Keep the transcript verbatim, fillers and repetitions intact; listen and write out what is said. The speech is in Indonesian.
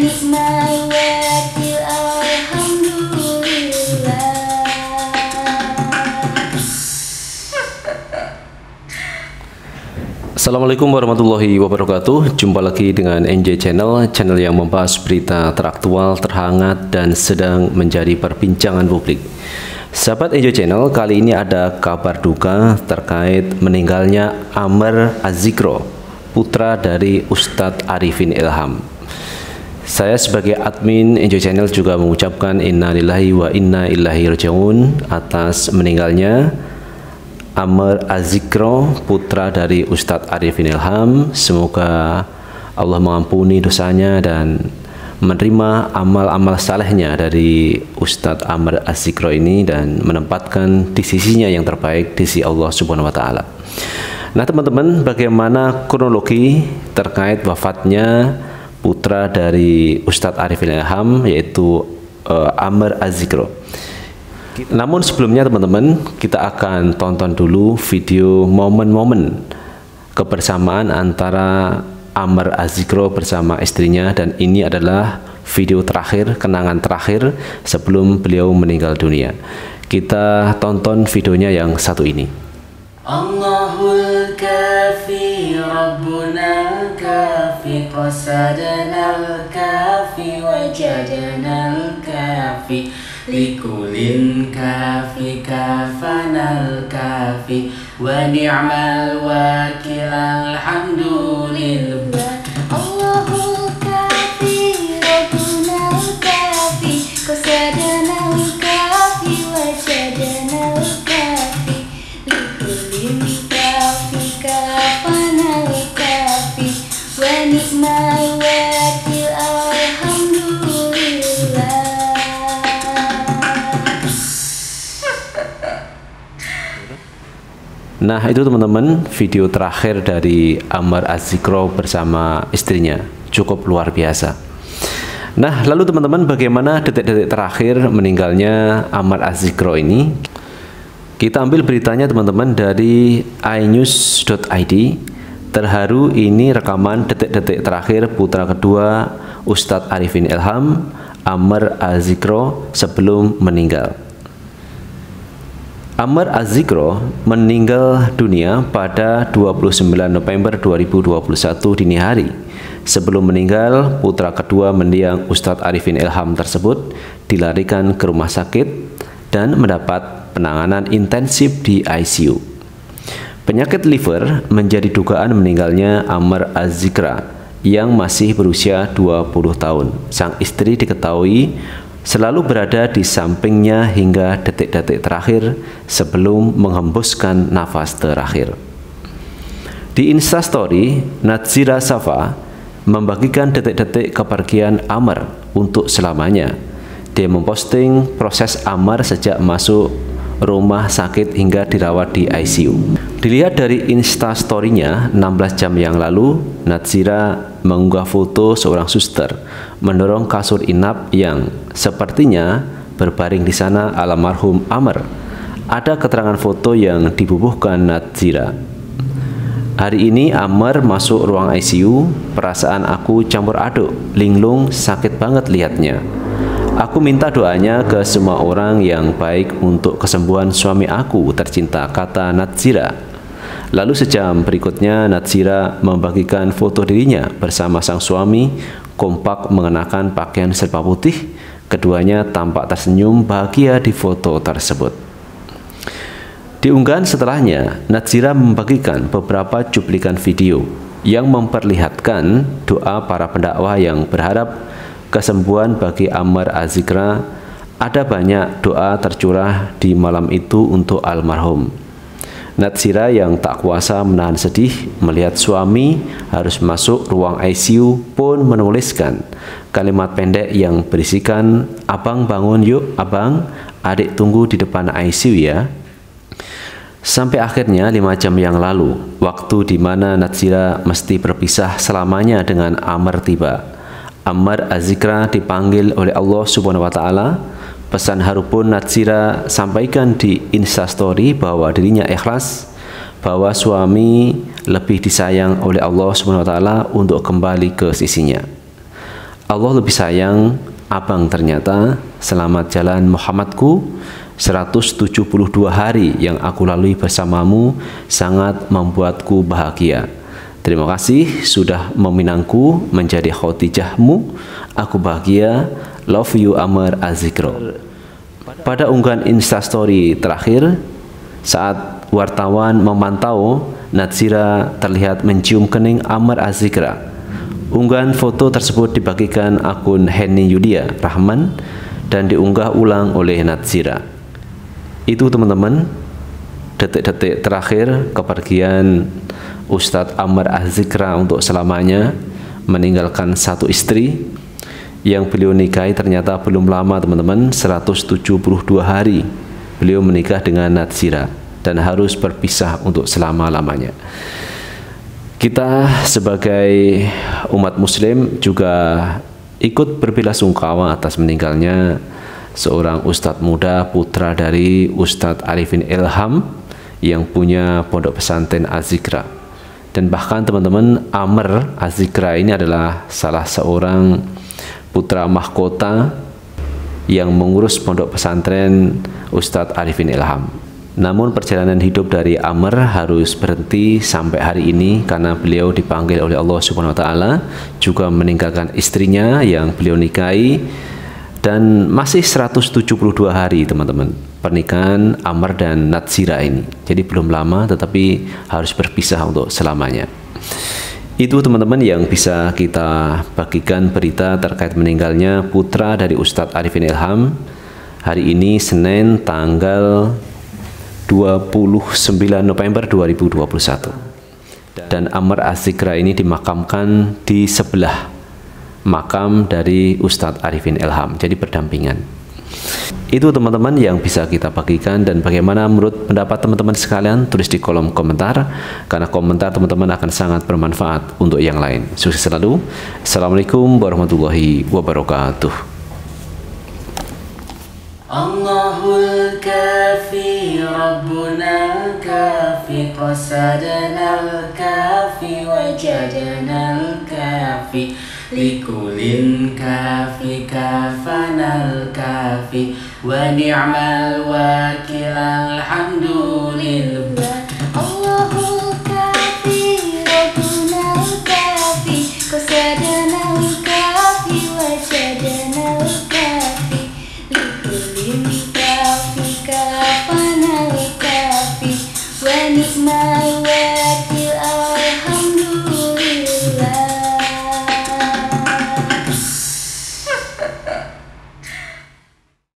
Assalamualaikum warahmatullahi wabarakatuh. Jumpa lagi dengan N J Channel, channel yang membahas berita teraktual, terhangat, dan sedang menjadi perbincangan publik. Sahabat Enjoy Channel, kali ini ada kabar duka terkait meninggalnya Ameer Azzikra, putra dari Ustadz Arifin Ilham. Saya sebagai admin Enjoy Channel juga mengucapkan innalillahi wa inna ilaihi rajiun atas meninggalnya Ameer Azzikra, putra dari Ustadz Arifin Ilham. Semoga Allah mengampuni dosanya dan menerima amal-amal salehnya dari Ustadz Ameer Azzikra ini dan menempatkan di sisinya yang terbaik di sisi Allah Subhanahu wa taala. Nah, teman-teman, bagaimana kronologi terkait wafatnya putra dari Ustadz Arifin Ilham yaitu uh, Ameer Azzikra? Namun sebelumnya, teman-teman, kita akan tonton dulu video momen-momen kebersamaan antara Ameer Azzikra bersama istrinya, dan ini adalah video terakhir, kenangan terakhir sebelum beliau meninggal dunia. Kita tonton videonya yang satu ini. Allahul kafi rabbuna kafi qasadana kafi wajadana kafi likulin kafi kafanal kafi wa ni'mal wakil alhamdulillah. Allahul kafi rabbunal kafi qasadana kafi wajadana kafi likulin kafi kafanal kafi wa ni'mal wakil alhamdulillah. Nah, itu teman-teman video terakhir dari Ameer Azzikra bersama istrinya. Cukup luar biasa. Nah, lalu teman-teman, bagaimana detik-detik terakhir meninggalnya Ameer Azzikra ini? Kita ambil beritanya, teman-teman, dari i news dot i d. Terharu, ini rekaman detik-detik terakhir putra kedua Ustadz Arifin Ilham, Ameer Azzikra, sebelum meninggal. Ameer Azzikra meninggal dunia pada dua puluh sembilan November dua ribu dua puluh satu dini hari. Sebelum meninggal, putra kedua mendiang Ustadz Arifin Ilham tersebut dilarikan ke rumah sakit dan mendapat penanganan intensif di I C U. Penyakit liver menjadi dugaan meninggalnya Ameer Azzikra yang masih berusia dua puluh tahun. Sang istri diketahui selalu berada di sampingnya hingga detik-detik terakhir sebelum menghembuskan nafas terakhir. Di Instastory, Nadzira Shafa membagikan detik-detik kepergian Ameer untuk selamanya. Dia memposting proses Ameer sejak masuk rumah sakit hingga dirawat di I C U. Dilihat dari Instastory-nya, enam belas jam yang lalu, Nadzira mengunggah foto seorang suster mendorong kasur inap yang sepertinya berbaring di sana almarhum Ameer. Ada keterangan foto yang dibubuhkan Nadzira. Hari ini Ameer masuk ruang I C U, perasaan aku campur aduk, linglung, sakit banget lihatnya. Aku minta doanya ke semua orang yang baik untuk kesembuhan suami aku tercinta, kata Nadzira. Lalu sejam berikutnya Nadzira membagikan foto dirinya bersama sang suami kompak mengenakan pakaian serba putih. Keduanya tampak tersenyum bahagia di foto tersebut. Di unggahan setelahnya, Nadzira membagikan beberapa cuplikan video yang memperlihatkan doa para pendakwah yang berharap kesembuhan bagi Ameer Azzikra. Ada banyak doa tercurah di malam itu untuk almarhum. Nadzira yang tak kuasa menahan sedih melihat suami harus masuk ruang I C U pun menuliskan kalimat pendek yang berisikan, "Abang bangun yuk, abang, adik tunggu di depan I C U ya." Sampai akhirnya lima jam yang lalu, waktu di mana Nadzira mesti berpisah selamanya dengan Ameer tiba. Ameer Azzikra dipanggil oleh Allah Subhanahu wa taala. Pesan haru pun Nadzira sampaikan di Instastory bahwa dirinya ikhlas bahwa suami lebih disayang oleh Allah Subhanahu wa taala untuk kembali ke sisinya. Allah lebih sayang abang ternyata. Selamat jalan Muhammadku, seratus tujuh puluh dua hari yang aku lalui bersamamu sangat membuatku bahagia. Terima kasih sudah meminangku menjadi khotijahmu. Aku bahagia. Love you, Ameer Azzikra. Pada unggahan Instastory terakhir, saat wartawan memantau, Nadzira terlihat mencium kening Ameer Azzikra. Unggahan foto tersebut dibagikan akun Heni Yudia Rahman dan diunggah ulang oleh Nadzira. Itu teman-teman, detik-detik terakhir kepergian Ustadz Ameer Azzikra untuk selamanya, meninggalkan satu istri yang beliau nikahi ternyata belum lama teman-teman, seratus tujuh puluh dua hari beliau menikah dengan Nadzira dan harus berpisah untuk selama-lamanya. Kita sebagai umat muslim juga ikut berbelasungkawa atas meninggalnya seorang ustadz muda, putra dari Ustadz Arifin Ilham yang punya pondok pesantren Azzikra. Dan bahkan teman-teman, Ameer Azzikra ini adalah salah seorang putra mahkota yang mengurus pondok pesantren Ustadz Arifin Ilham. Namun perjalanan hidup dari Ameer harus berhenti sampai hari ini karena beliau dipanggil oleh Allah Subhanahu Wa Taala, juga meninggalkan istrinya yang beliau nikahi, dan masih seratus tujuh puluh dua hari teman-teman pernikahan Ameer dan Nadzira ini. Jadi belum lama tetapi harus berpisah untuk selamanya. Itu teman-teman yang bisa kita bagikan berita terkait meninggalnya putra dari Ustadz Arifin Ilham hari ini, Senin tanggal dua puluh sembilan November dua ribu dua puluh satu. Dan Ameer Azzikra ini dimakamkan di sebelah makam dari Ustadz Arifin Ilham, jadi berdampingan. Itu teman-teman yang bisa kita bagikan, dan bagaimana menurut pendapat teman-teman sekalian tulis di kolom komentar, karena komentar teman-teman akan sangat bermanfaat untuk yang lain. Sukses selalu. Assalamualaikum warahmatullahi wabarakatuh. Allahul kafi rabbunal kafi qasadanal kafi wajadanal kafi likulin kafi kafanal kafi wa ni'mal wakil alhamdulillah.